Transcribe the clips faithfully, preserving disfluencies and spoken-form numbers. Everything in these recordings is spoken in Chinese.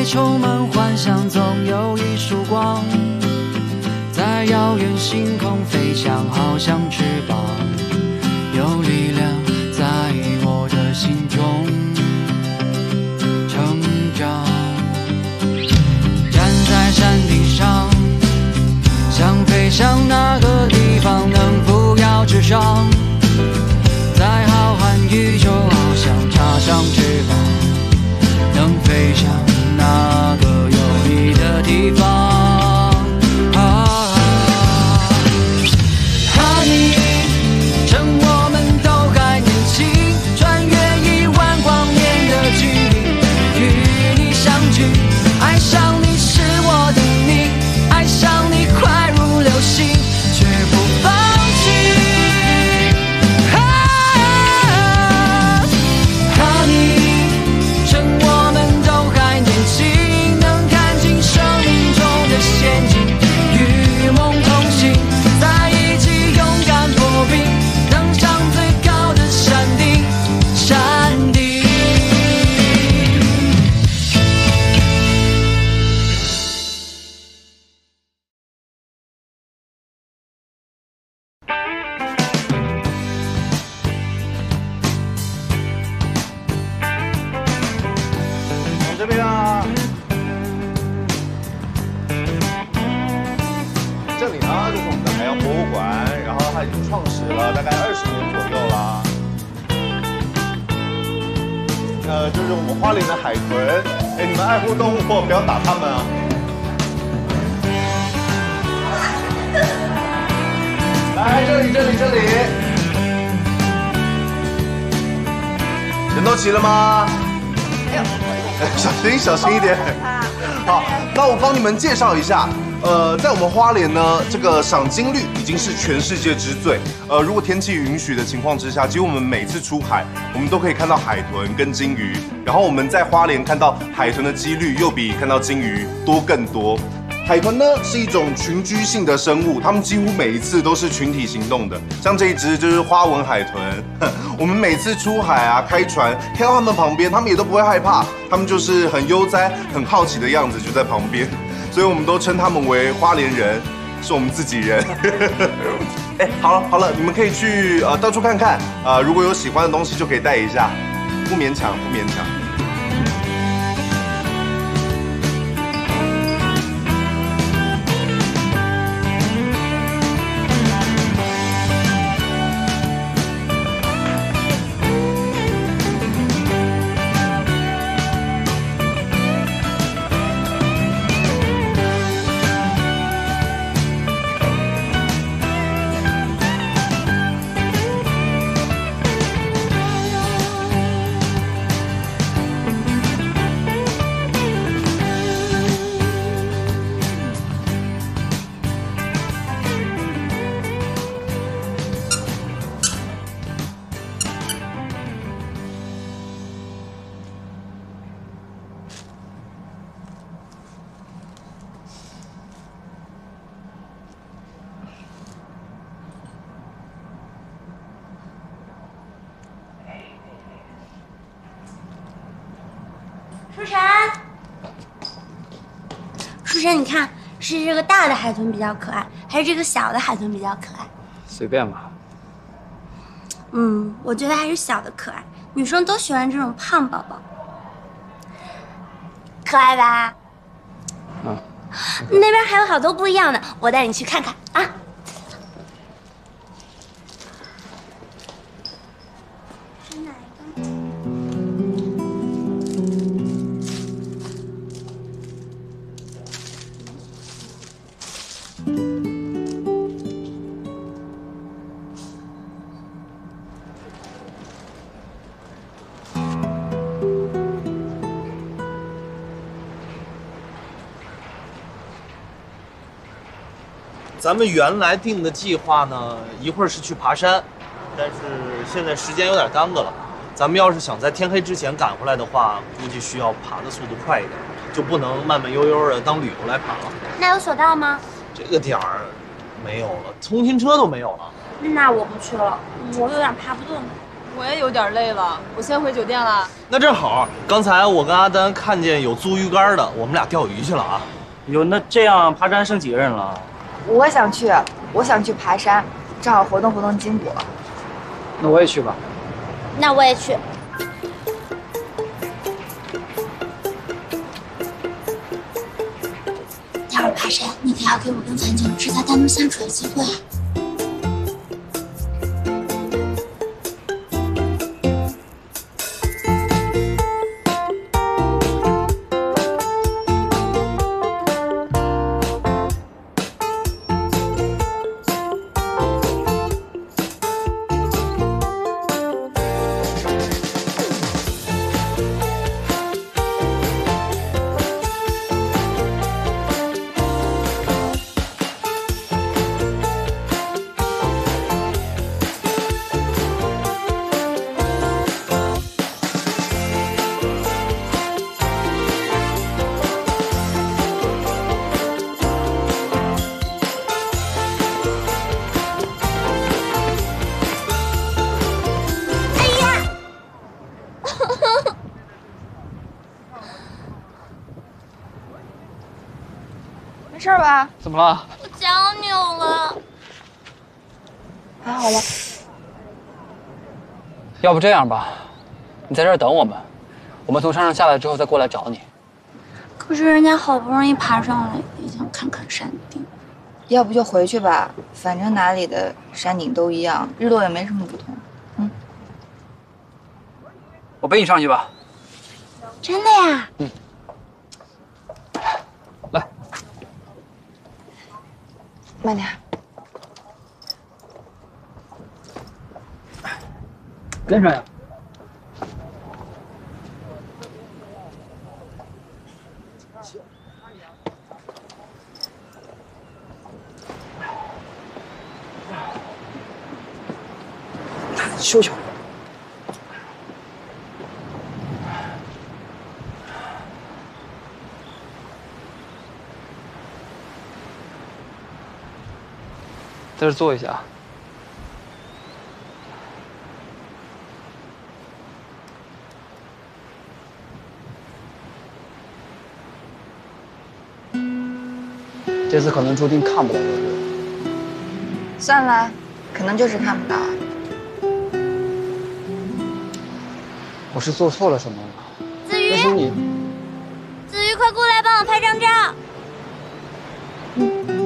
爱充满幻想，总有一束光在遥远星空飞翔，好像翅膀，有力量在我的心中成长。站在山顶上，想飞向那个地方，能扶摇直上，在浩瀚宇宙，好像插上翅膀，能飞向那个有你的地方。 介绍一下，呃，在我们花莲呢，这个赏金率已经是全世界之最。呃，如果天气允许的情况之下，几乎我们每次出海，我们都可以看到海豚跟鲸鱼。然后我们在花莲看到海豚的几率又比看到鲸鱼多更多。海豚呢是一种群居性的生物，它们几乎每一次都是群体行动的。像这一只就是花纹海豚，我们每次出海啊，开船开到它们旁边，它们也都不会害怕，它们就是很悠哉、很好奇的样子，就在旁边。 所以我们都称他们为花莲人，是我们自己人。哎好了好了，你们可以去呃到处看看啊、呃，如果有喜欢的东西就可以带一下，不勉强不勉强。是这个大的海豚比较可爱，还是这个小的海豚比较可爱？随便吧。嗯，我觉得还是小的可爱，女生都喜欢这种胖宝宝，可爱吧？嗯。那边还有好多不一样的，我带你去看看啊。是哪一个？ 咱们原来定的计划呢，一会儿是去爬山，但是现在时间有点耽搁了。咱们要是想在天黑之前赶回来的话，估计需要爬的速度快一点，就不能慢慢悠悠的当旅游来爬了。那有索道吗？这个点儿没有了，通勤车都没有了。那我不去了，我有点爬不动。我也有点累了，我先回酒店了。那正好，刚才我跟阿丹看见有租鱼竿的，我们俩钓鱼去了啊。哟，那这样爬山剩几个人了？我想去，我想去爬山，正好活动活动筋骨。那我也去吧。那我也去。 要是爬山，你可要给我跟樊锦制造单独相处的机会啊！没事吧？怎么了？我脚扭了。还好了。要不这样吧，你在这儿等我们，我们从山上下来之后再过来找你。可是人家好不容易爬上来，也想看看山顶。要不就回去吧，反正哪里的山顶都一样，日落也没什么不同。嗯。我背你上去吧。真的呀？嗯。 慢点，跟上呀！休息会儿。在这坐一下。这次可能注定看不到日落。算了，可能就是看不到。我是做错了什么了？子瑜，那是你。子瑜，快过来帮我拍张照。嗯。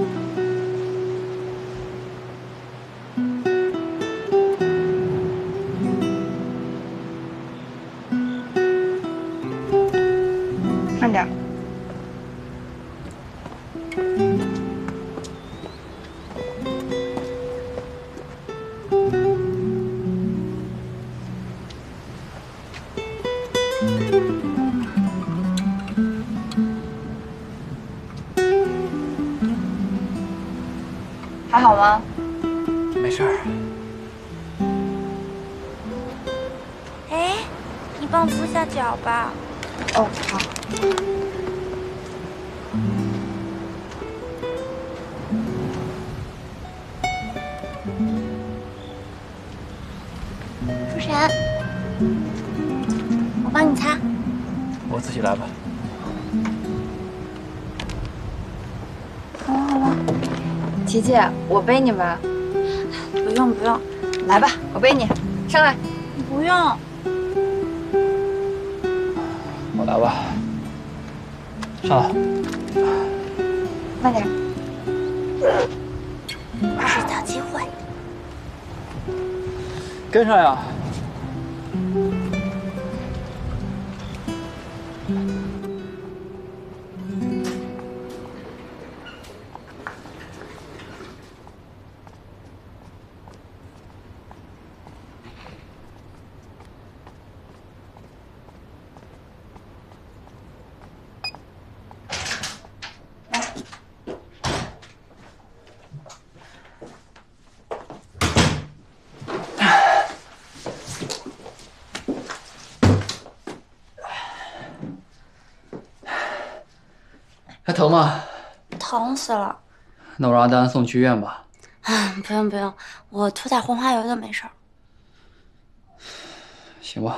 还好吗？没事儿。哎，你帮我扶下脚吧。哦，好。主持人，我帮你擦。我自己来吧。 琪琪，我背你吧。不用不用，来吧，我背你，上来。不用，我来吧。上来，慢点。制造机会，跟上呀。 还疼吗？疼死了。那我让阿丹送你去医院吧。啊，不用不用，我涂点红花油就没事儿。行吧，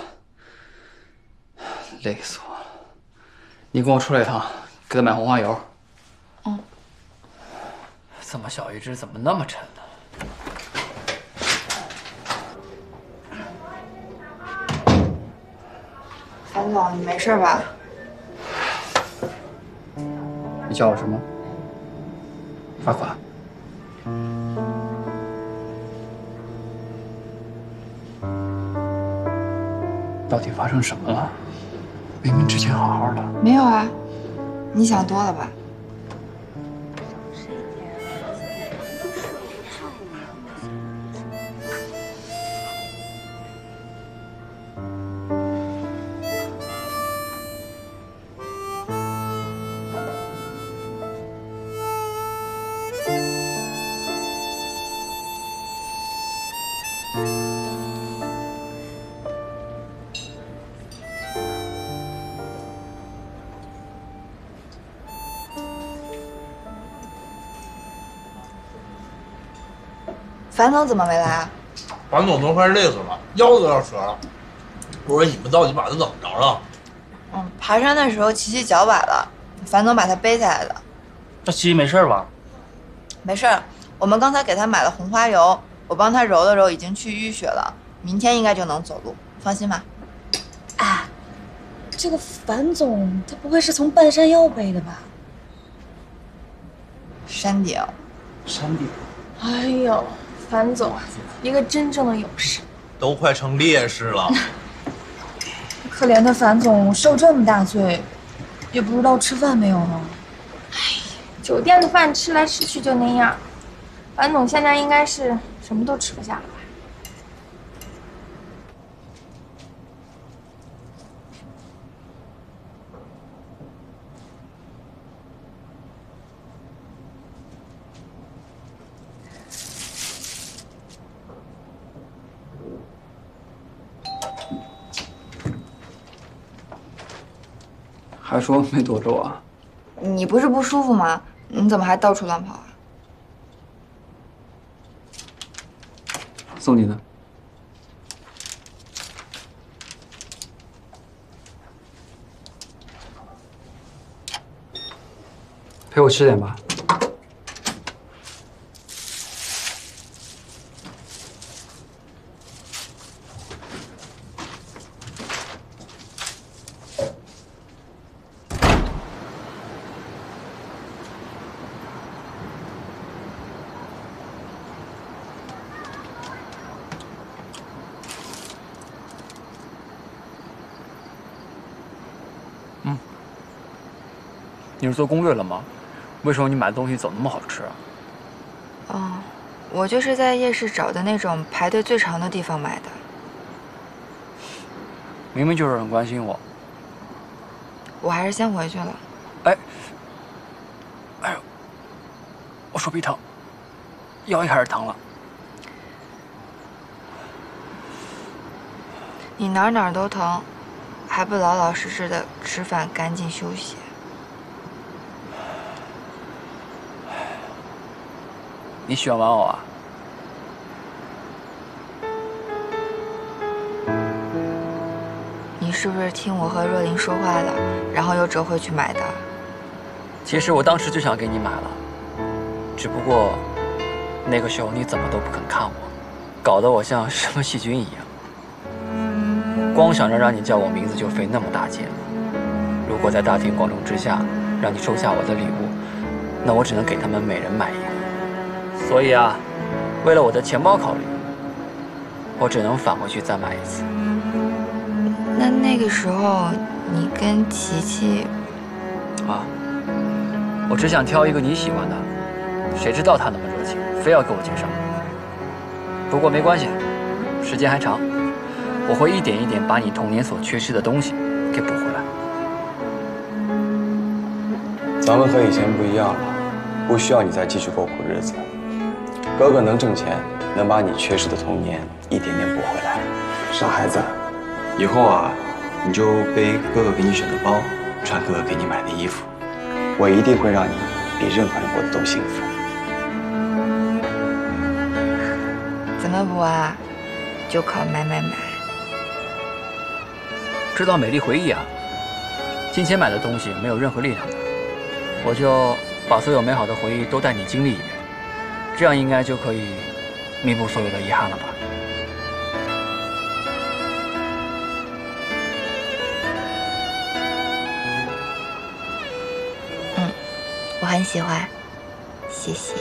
累死我了。你跟我出来一趟，给他买红花油。嗯。这么小一只，怎么那么沉呢？ 冯总，你没事吧？你叫我什么？罚款。到底发生什么了？明明之前好好的。没有啊，你想多了吧？樊总怎么没来啊？樊总都快累死了，腰都要折了。我说你们到底把他怎么着了？嗯，爬山的时候琪琪脚崴了，樊总把他背下来的。那琪琪没事吧？没事，我们刚才给他买了红花油，我帮他揉了揉，已经去淤血了，明天应该就能走路，放心吧。啊，这个樊总他不会是从半山腰背的吧？山顶。山顶。哎呦。 樊总，一个真正的勇士，都快成烈士了。可怜的樊总受这么大罪，也不知道吃饭没有呢。哎，酒店的饭吃来吃去就那样。樊总现在应该是什么都吃不下了吧？还说没躲着我，你不是不舒服吗？你怎么还到处乱跑啊？送你的。陪我吃点吧。你是做攻略了吗？为什么你买的东西总那么好吃啊？哦，我就是在夜市找的那种排队最长的地方买的。明明就是很关心我。我还是先回去了。哎，哎呦，我手臂疼，腰也开始疼了。你哪哪都疼，还不老老实实的吃饭，赶紧休息。 你喜欢玩偶啊？你是不是听我和若琳说话了，然后又折回去买的？其实我当时就想给你买了，只不过那个时候你怎么都不肯看我，搞得我像什么细菌一样。光想着让你叫我名字就费那么大劲了。如果在大庭广众之下让你收下我的礼物，那我只能给他们每人买一个。 所以啊，为了我的钱包考虑，我只能返回去再买一次。那那个时候，你跟琪琪……啊，我只想挑一个你喜欢的，谁知道他那么热情，非要给我介绍。不过没关系，时间还长，我会一点一点把你童年所缺失的东西给补回来。咱们和以前不一样了，不需要你再继续过苦日子。 哥哥能挣钱，能把你缺失的童年一点点补回来。傻孩子，以后啊，你就背哥哥给你选的包，穿哥哥给你买的衣服。我一定会让你比任何人过得都幸福。怎么补啊？就靠买买买。知道美丽回忆啊，金钱买的东西没有任何力量的。我就把所有美好的回忆都带你经历一遍，这样应该就可以弥补所有的遗憾了吧？嗯，我很喜欢，谢谢。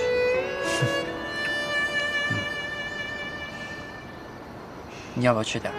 你要不要吃点？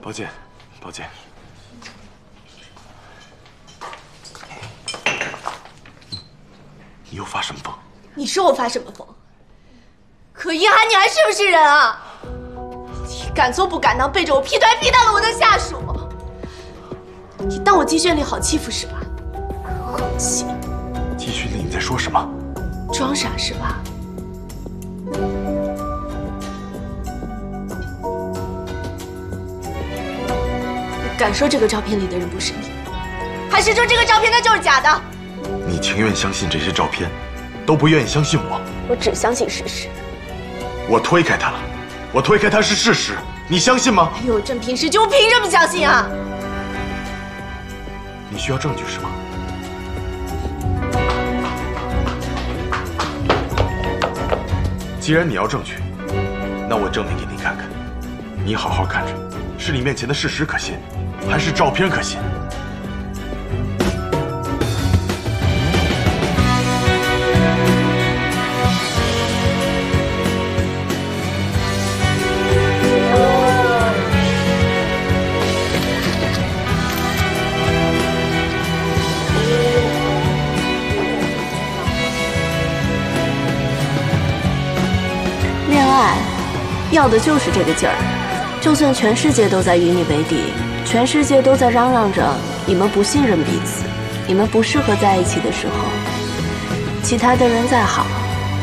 宝剑，宝剑，你又发什么疯？你说我发什么疯？可一涵，你还是不是人啊？你敢做不敢当，背着我劈腿劈到了我的下属，你当我季炫丽好欺负是吧？好欺负！季炫丽，你在说什么？装傻是吧？ 敢说这个照片里的人不是你，还是说这个照片它就是假的？你情愿相信这些照片，都不愿意相信我。我只相信事实。我推开他了，我推开他是事实，你相信吗？哎呦，朕平时就凭什么相信啊？你需要证据是吗？既然你要证据，那我证明给你看看。你好好看着，是你面前的事实可信？ 还是照片可信？恋爱要的就是这个劲儿，就算全世界都在与你为敌。 全世界都在嚷嚷着你们不信任彼此，你们不适合在一起的时候，其他的人再好，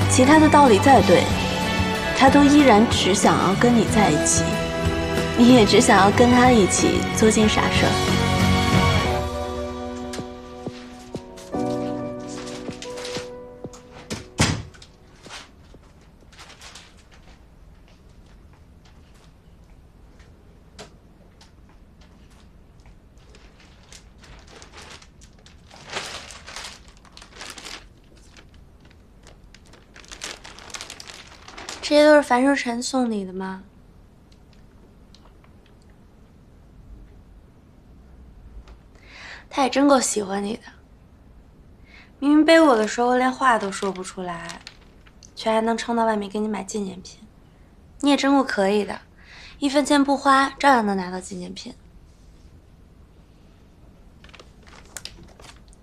其他的道理再对，他都依然只想要跟你在一起，你也只想要跟他一起做件傻事儿。 这些都是樊书晨送你的吗？他也真够喜欢你的。明明背我的时候连话都说不出来，却还能撑到外面给你买纪念品。你也真够可以的，一分钱不花，照样能拿到纪念品。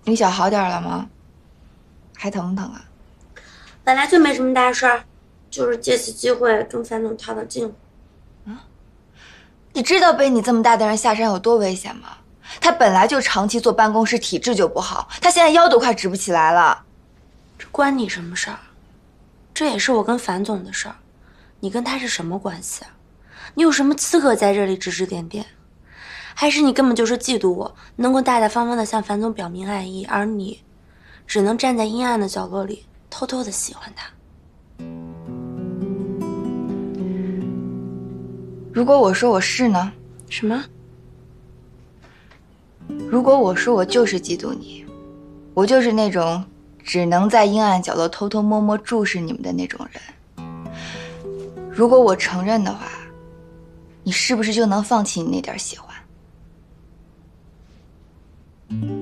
你脚好点了吗？还疼不疼啊？本来就没什么大事儿。 就是借此机会跟樊总套套近乎。啊，你知道背你这么大的人下山有多危险吗？他本来就长期坐办公室，体质就不好，他现在腰都快直不起来了。这关你什么事儿？这也是我跟樊总的事儿，你跟他是什么关系啊？你有什么资格在这里指指点点？还是你根本就是嫉妒我能够大大方方的向樊总表明爱意，而你只能站在阴暗的角落里偷偷的喜欢他。 如果我说我是呢？什么？如果我说我就是嫉妒你，我就是那种只能在阴暗角落偷偷摸摸注视你们的那种人。如果我承认的话，你是不是就能放弃你那点喜欢？嗯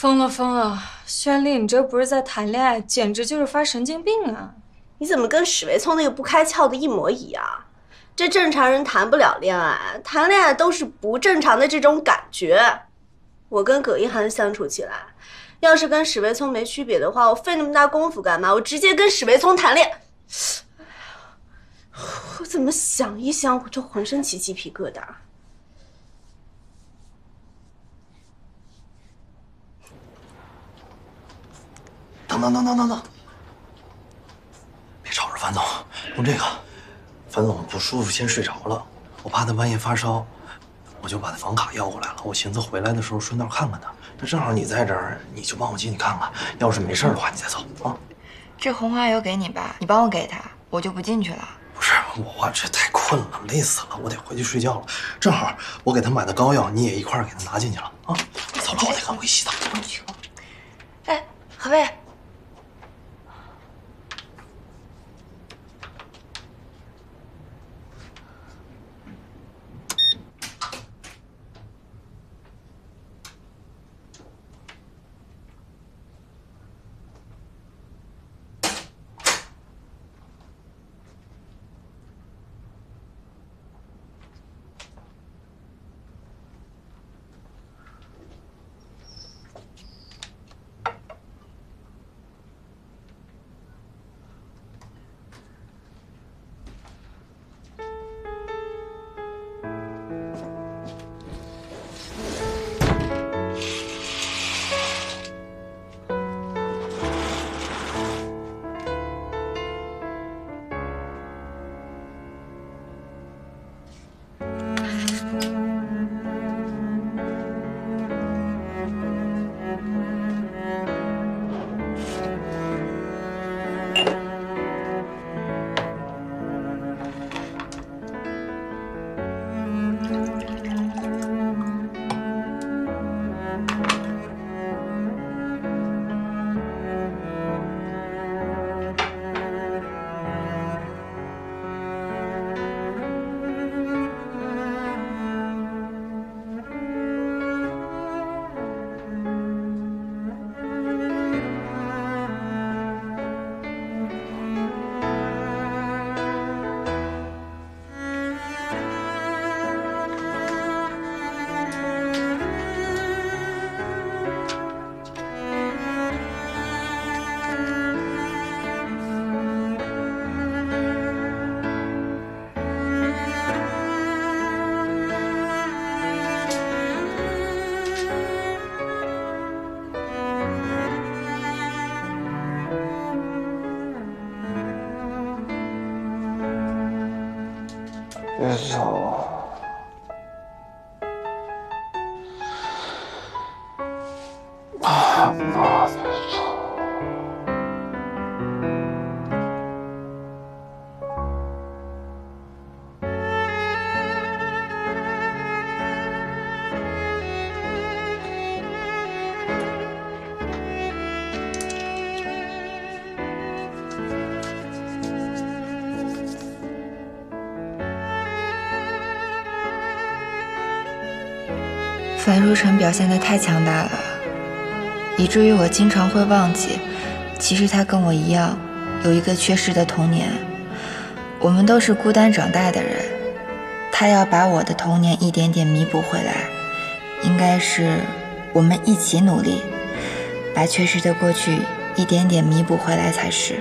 疯了疯了，宣丽，你这不是在谈恋爱，简直就是发神经病啊！你怎么跟史维聪那个不开窍的一模一样？这正常人谈不了恋爱，谈恋爱都是不正常的这种感觉。我跟葛一涵相处起来，要是跟史维聪没区别的话，我费那么大功夫干嘛？我直接跟史维聪谈恋爱。我怎么想一想，我就浑身起鸡皮疙瘩。 等等等等等等，别吵着樊总，弄这个，樊总不舒服，先睡着了。我怕他半夜发烧，我就把他房卡要过来了。我寻思回来的时候顺道看看他，那正好你在这儿，你就帮我接你看看。要是没事的话，你再走啊。这红花油给你吧，你帮我给他，我就不进去了。不是我，我这太困了，累死了，我得回去睡觉了。正好我给他买的膏药，你也一块给他拿进去了啊。走了，我得赶回去洗澡。哎，何卫。 樊如晨表现得太强大了，以至于我经常会忘记，其实他跟我一样，有一个缺失的童年。我们都是孤单长大的人，他要把我的童年一点点弥补回来，应该是我们一起努力，把缺失的过去一点点弥补回来才是。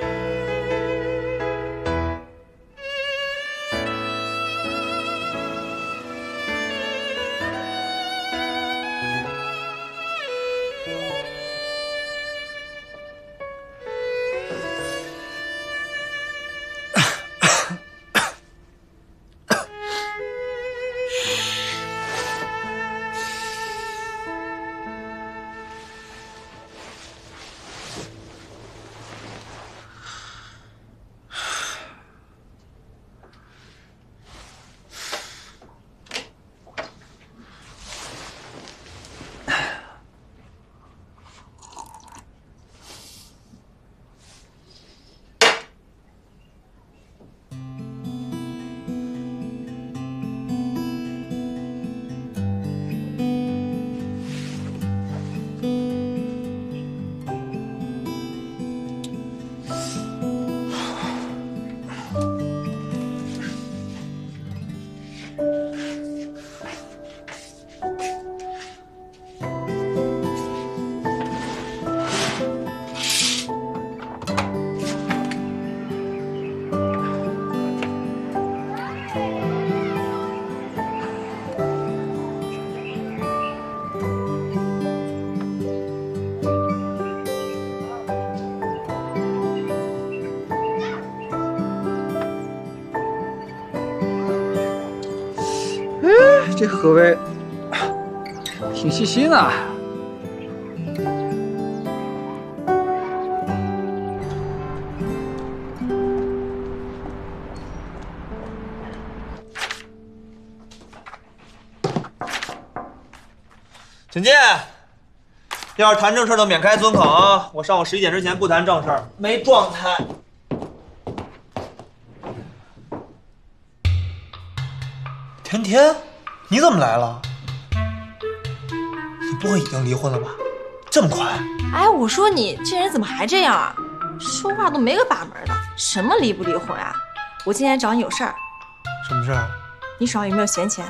这何为挺细心啊！请进。要是谈正事的，免开尊口啊！我上午十一点之前不谈正事，没状态。 甜甜，你怎么来了？你不会已经离婚了吧？这么快？哎，我说你这人怎么还这样啊？说话都没个把门的，什么离不离婚啊？我今天找你有事儿。什么事儿？你手上有没有闲钱？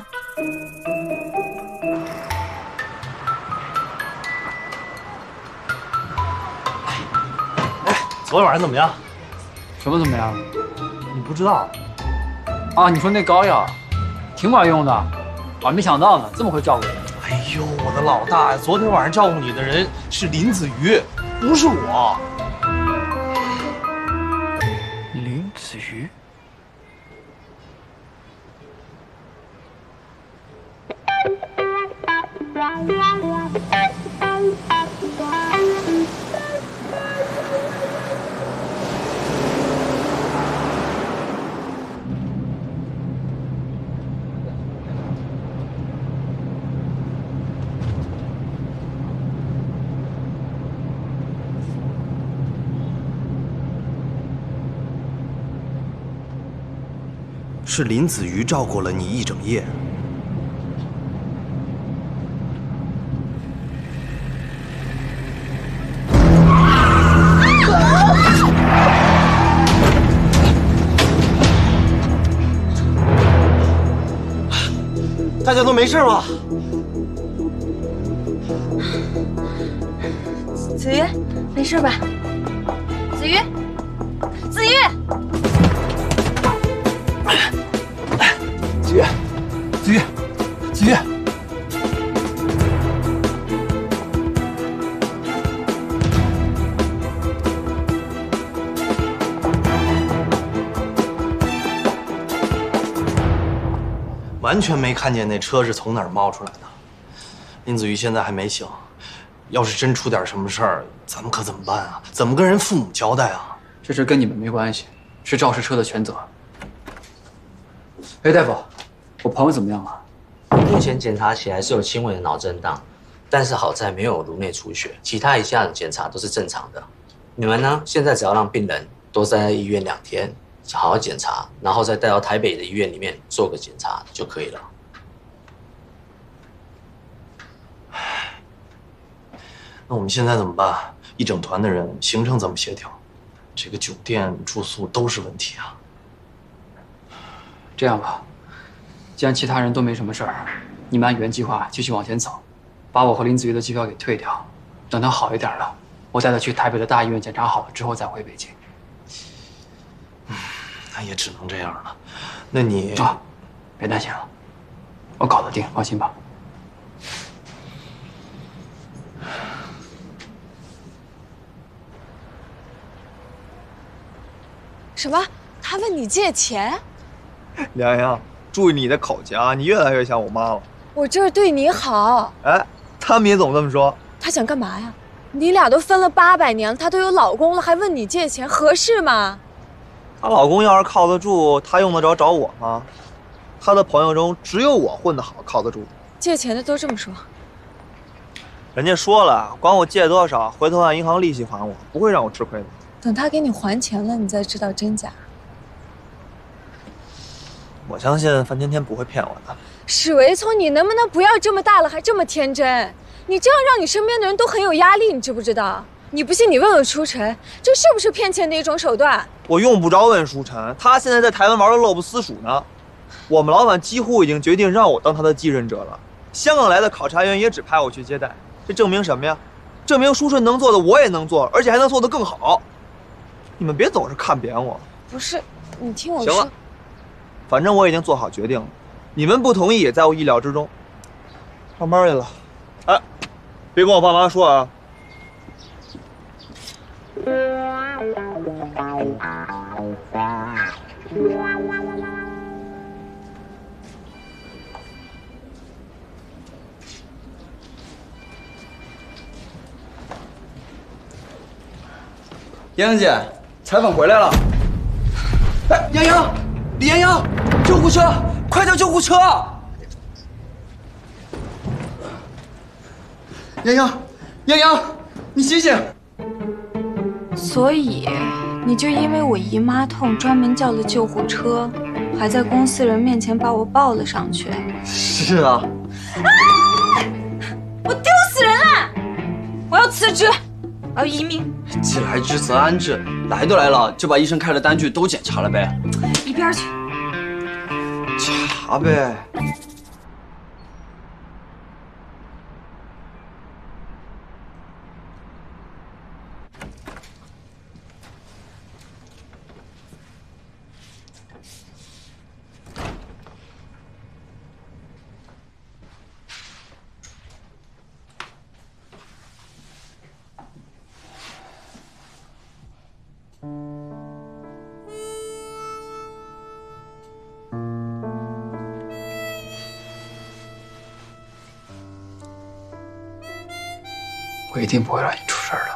哎，哎，昨晚上怎么样？什么怎么样？你不知道？啊，你说那膏药？ 挺管用的，啊，没想到呢，这么会照顾人。哎呦，我的老大呀！昨天晚上照顾你的人是林子瑜，不是我。林子瑜，是林子瑜照顾了你一整夜。大家都没事吧？子瑜，没事吧？子瑜，子瑜。 子瑜，子瑜，完全没看见那车是从哪儿冒出来的。林子瑜现在还没醒，要是真出点什么事儿，咱们可怎么办啊？怎么跟人父母交代啊？这事跟你们没关系，是肇事车的全责。哎，大夫。 我朋友怎么样了？目前检查起来是有轻微的脑震荡，但是好在没有颅内出血，其他以下的检查都是正常的。你们呢？现在只要让病人多待在医院两天，好好检查，然后再带到台北的医院里面做个检查就可以了。那我们现在怎么办？一整团的人，行程怎么协调？这个酒店住宿都是问题啊。这样吧。 既然其他人都没什么事儿，你们按原计划继续往前走，把我和林子瑜的机票给退掉，等他好一点了，我带他去台北的大医院检查好了之后再回北京。嗯，那也只能这样了。那你啊，别担心了，我搞得定，放心吧。什么？他问你借钱？梁洋。 注意你的口气啊！你越来越像我妈了。我这是对你好。哎，他们也总这么说。他想干嘛呀？你俩都分了八百年了，她都有老公了，还问你借钱，合适吗？她老公要是靠得住，她用得着找我吗？她的朋友中只有我混得好，靠得住。借钱的都这么说。人家说了，管我借多少，回头按银行利息还我，不会让我吃亏的。等他给你还钱了，你再知道真假。 我相信范天天不会骗我的。史维聪，你能不能不要这么大了还这么天真？你这样让你身边的人都很有压力，你知不知道？你不信你问问舒晨，这是不是骗钱的一种手段？我用不着问舒晨，他现在在台湾玩的乐不思蜀呢。我们老板几乎已经决定让我当他的继任者了。香港来的考察员也只派我去接待，这证明什么呀？证明舒晨能做的我也能做，而且还能做得更好。你们别总是看扁我。不是，你听我说。行了。 反正我已经做好决定了，你们不同意也在我意料之中。上班去了，哎，别跟我爸妈说啊。洋洋姐，采访回来了。哎，洋洋，李洋洋，救护车，快叫救护车！洋洋，洋洋，你醒醒！所以你就因为我姨妈痛，专门叫了救护车，还在公司人面前把我抱了上去。是啊。啊！我丢死人了！我要辞职，我要移民。既来之则安之，来都来了，就把医生开的单据都检查了呗。一边去。查呗。 我一定不会让你出事的。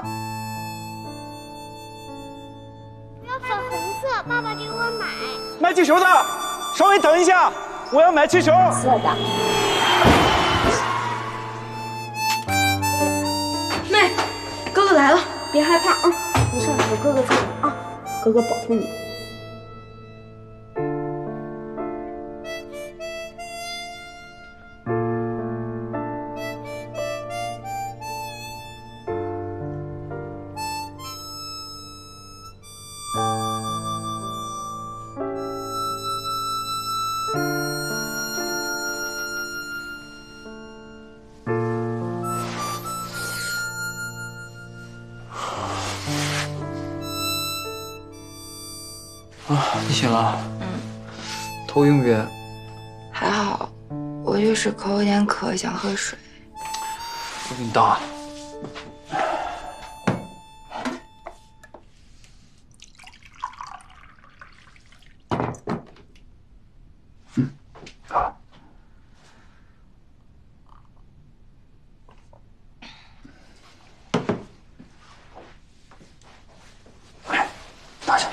我要粉红色，爸爸给我买。卖气球的，稍微等一下，我要买气球。色的。妹，哥哥来了，别害怕啊，没事，有哥哥在啊，哥哥保护你。你醒了？嗯。头晕不晕？还好，我就是口有点渴，想喝水。我给你倒。嗯，好。来，拿下。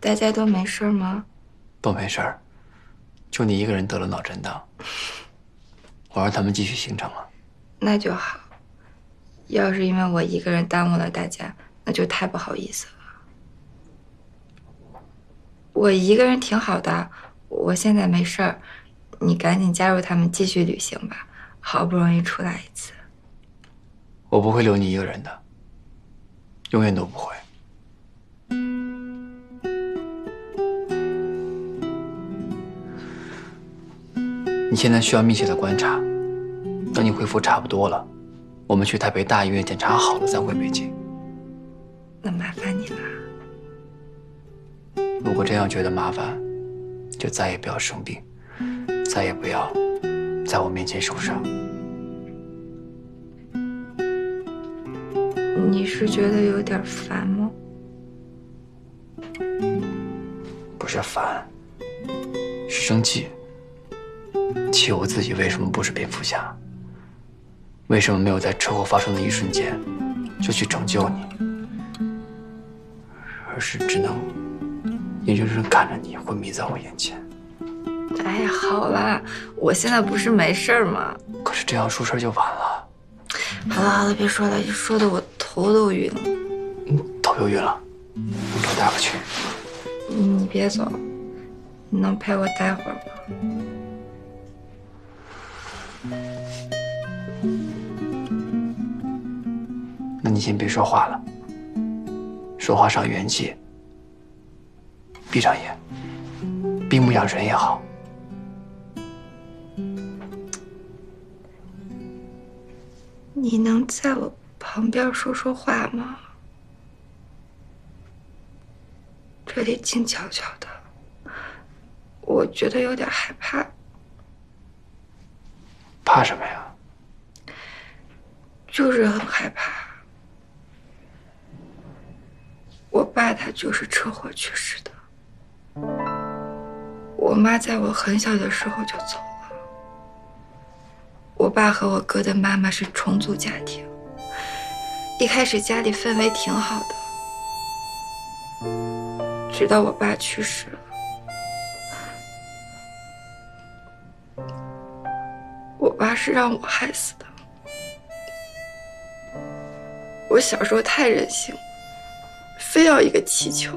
大家都没事吗？都没事儿，就你一个人得了脑震荡。我让他们继续行程了。那就好。要是因为我一个人耽误了大家，那就太不好意思了。我一个人挺好的，我现在没事儿。你赶紧加入他们继续旅行吧，好不容易出来一次。我不会留你一个人的，永远都不会。 你现在需要密切的观察，等你恢复差不多了，我们去台北大医院检查好了再回北京。那麻烦你了。如果真要觉得麻烦，就再也不要生病，再也不要在我面前受伤。你是觉得有点烦吗？不是烦，是生气。 气我自己为什么不是蝙蝠侠？为什么没有在车祸发生的一瞬间就去拯救你，而是只能眼睁睁看着你昏迷在我眼前？哎呀，好啦，我现在不是没事吗？可是这样出事就晚了。好了好了，别说了，说的我头都晕了。嗯，头又晕了，我给我带回去。你别走，你能陪我待会儿吗？ 那你先别说话了，说话伤元气。闭上眼，闭目养神也好。你能在我旁边说说话吗？这里静悄悄的，我觉得有点害怕。 怕什么呀？就是很害怕。我爸他就是车祸去世的，我妈在我很小的时候就走了。我爸和我哥的妈妈是重组家庭，一开始家里氛围挺好的，直到我爸去世了。 我爸是让我害死的。我小时候太任性，非要一个气球，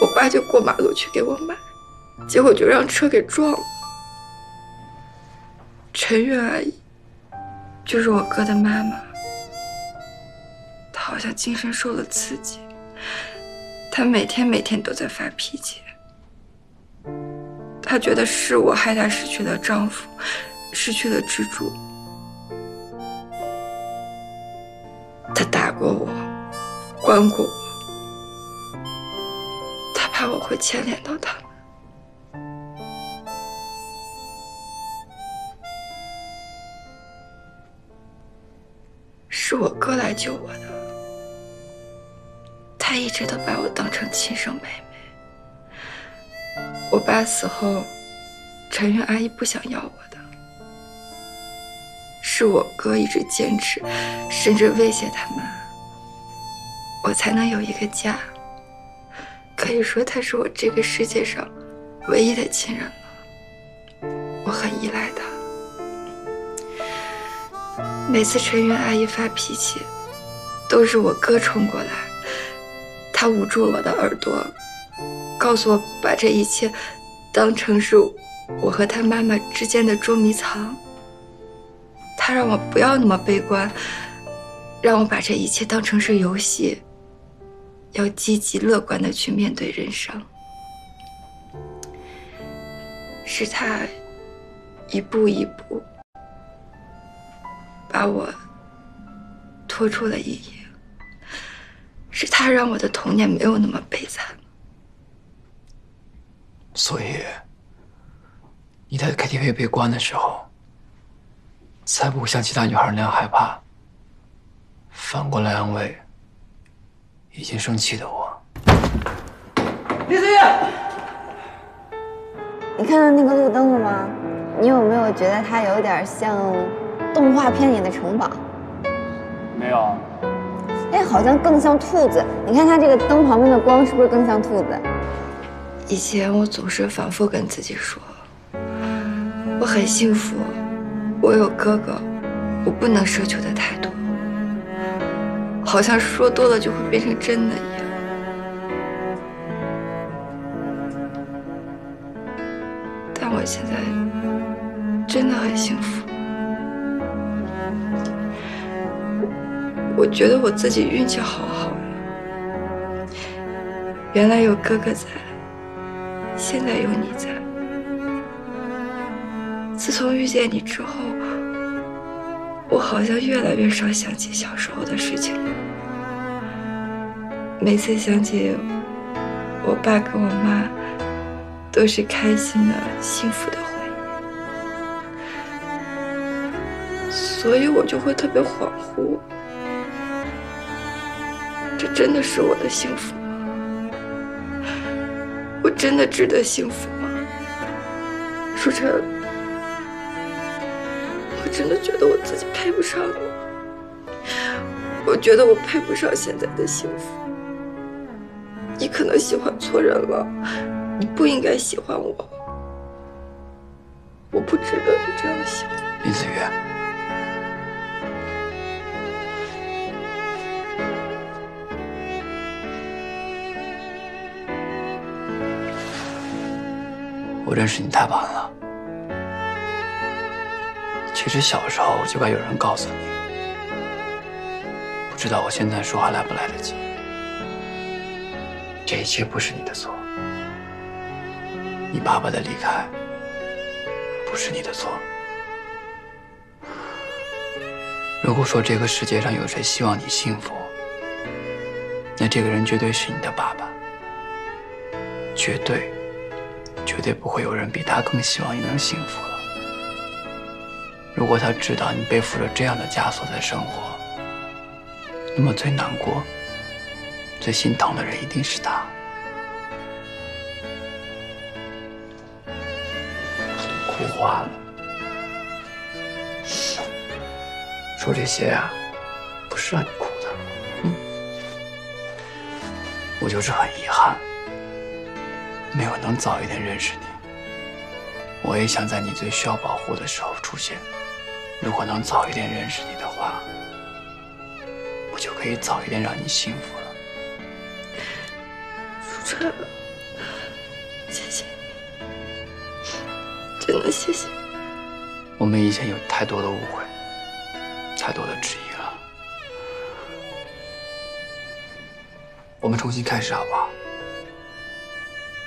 我爸就过马路去给我买，结果就让车给撞了。陈月阿姨就是我哥的妈妈，她好像精神受了刺激，她每天每天都在发脾气。 她觉得是我害她失去了丈夫，失去了支柱。她打过我，关过我，她怕我会牵连到他们。是我哥来救我的，他一直都把我当成亲生妹妹。 我爸死后，陈月阿姨不想要我的，是我哥一直坚持，甚至威胁他妈，我才能有一个家。可以说他是我这个世界上唯一的亲人了，我很依赖他。每次陈月阿姨发脾气，都是我哥冲过来，他捂住我的耳朵。 告诉我，把这一切当成是我和他妈妈之间的捉迷藏。他让我不要那么悲观，让我把这一切当成是游戏，要积极乐观的去面对人生。是他一步一步把我拖出了阴影，是他让我的童年没有那么悲惨。 所以，你在 K T V 被关的时候，才不会像其他女孩那样害怕，反过来安慰已经生气的我。李思雨，你看到那个路灯了吗？你有没有觉得它有点像动画片里的城堡？没有。哎，好像更像兔子。你看它这个灯旁边的光，是不是更像兔子？ 以前我总是反复跟自己说，我很幸福，我有哥哥，我不能奢求的太多，好像说多了就会变成真的一样。但我现在真的很幸福，我觉得我自己运气好好呀，原来有哥哥在。 现在有你在。自从遇见你之后，我好像越来越少想起小时候的事情了。每次想起我爸跟我妈，都是开心的、幸福的回忆，所以我就会特别恍惚。这真的是我的幸福吗？ 我真的值得幸福吗？舒晨，我真的觉得我自己配不上你，我觉得我配不上现在的幸福。你可能喜欢错人了，你不应该喜欢我，我不值得你这样想。林子瑜。 我认识你太晚了。其实小时候就该有人告诉你，不知道我现在说还来不来得及。这一切不是你的错，你爸爸的离开不是你的错。如果说这个世界上有谁希望你幸福，那这个人绝对是你的爸爸，绝对。 绝对不会有人比他更希望你能幸福了。如果他知道你背负着这样的枷锁在生活，那么最难过、最心疼的人一定是他。退化了。是，说这些啊，不是让你哭的。嗯，我就是很遗憾，没有能早一点认识你。我也想在你最需要保护的时候出现。如果能早一点认识你的话，我就可以早一点让你幸福了。主持人，谢谢你，真的谢谢。我们以前有太多的误会，太多的质疑了。我们重新开始好不好？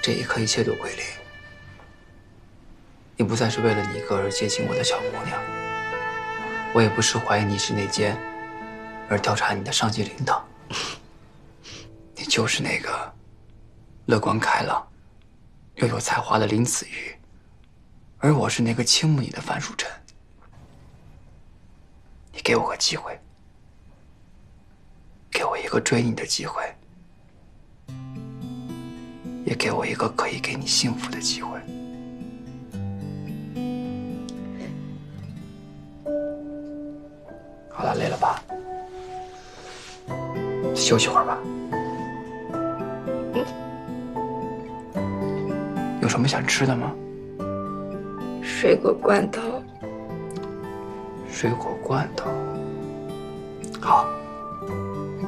这一刻一切都归零。你不再是为了你哥而接近我的小姑娘，我也不是怀疑你是那奸而调查你的上级领导，你就是那个乐观开朗又有才华的林子瑜，而我是那个倾慕你的樊淑晨。你给我个机会，给我一个追你的机会，也给我一个可以给你幸福的机会。好了，累了吧？休息会儿吧。有什么想吃的吗？水果罐头。水果罐头。好，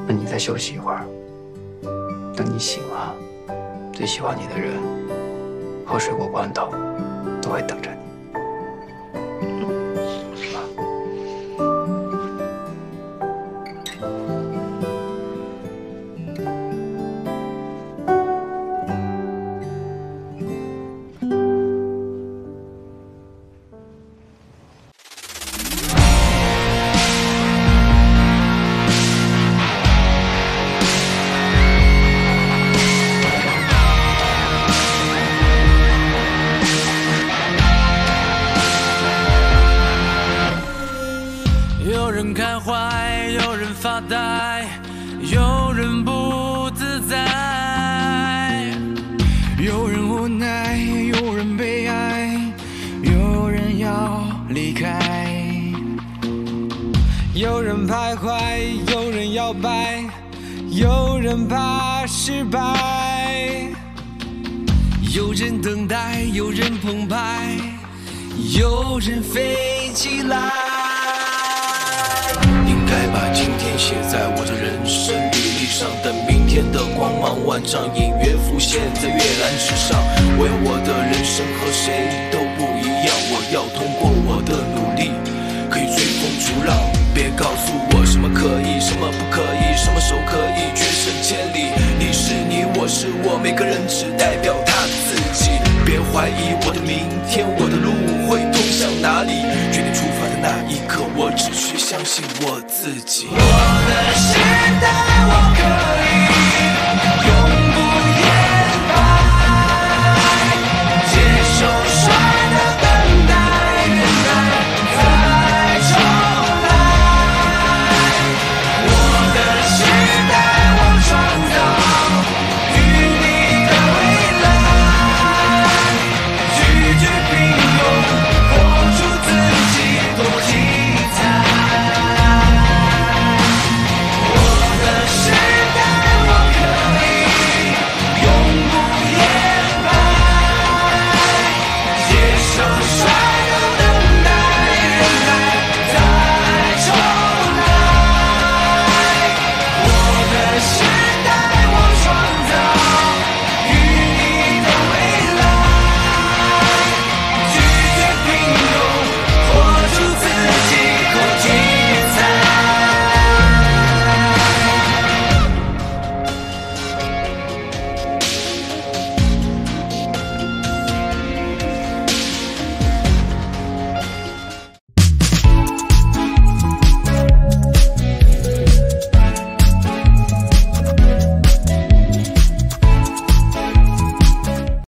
那你再休息一会儿。等你醒了，最喜欢你的人和水果罐头都会等着你。我只需相信我自己。我的时代，我可以。